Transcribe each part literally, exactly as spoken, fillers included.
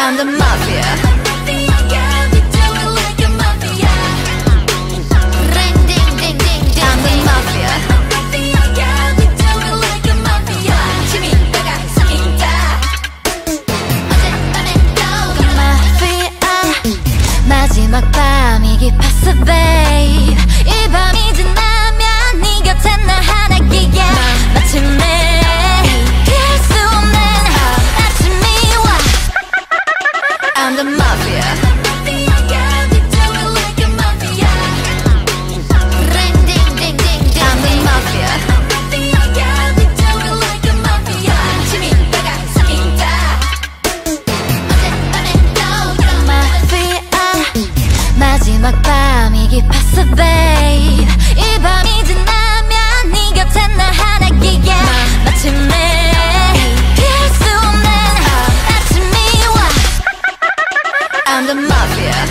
I'm the mafia. 마지막 밤이 깊었어 babe 이 밤이 지나면 네 곁에 나 하나기에 마침내 피할 수 없는 아침이 와 I'm the mafia. 마지막 밤이 깊었어 babe 이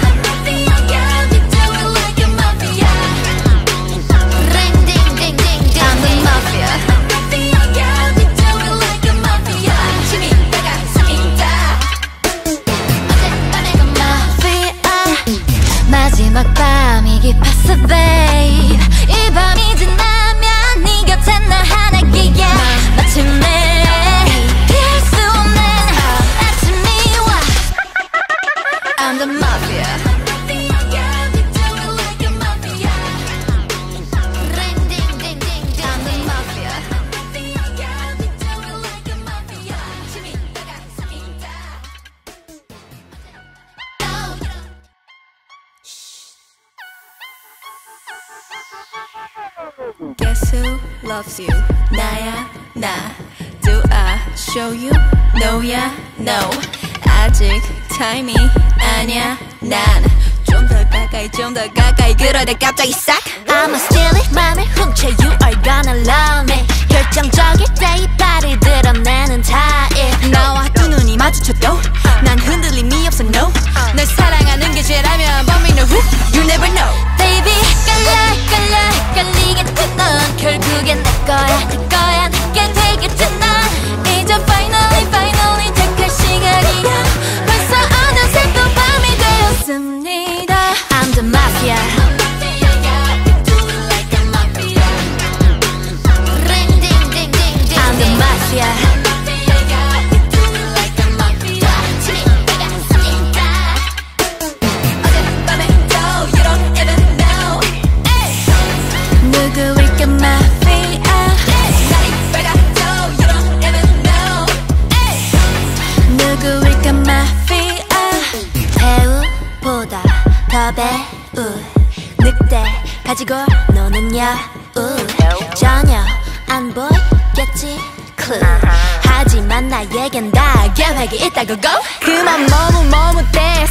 밤이 지나면 네 곁에 나 하나기에 마침내 피할 수 없는 아침이 와 I'm the mafia. 마지막 밤이 깊었어 babe 이 밤이 지나면 네 곁에 나 하나기에 마침내 피할 수 없는 아침이 와 I'm the mafia. Guess who loves you? 나야 나. Do I show you? No야 no. 아직 time이 아니야 난. 좀 더 가까이 좀 더 가까이 그러다 갑자기 싹. I'ma steal it 맘을 훔쳐 you are gonna love me. 결정적일 때 이 발을 드러내는 타입. 나와 두 눈이 마주쳐도 난 흔들림이 없어 no. 널 사랑하는 게 죄라면 but we know who you never know. Baby 갈라 갈라 갈리겠지 넌 결국엔 내 거야 내 거야 내게 되겠지 넌 이제 finally finally 택할 시간이야 벌써 어느새 또 밤이 되었습니다. I'm the mafia. 배우 늑대 가지고 노는 야우 전혀 안 보이겠지 clue 하지만 나에겐 다 계획이 있다고 go 그만 머뭇머뭇대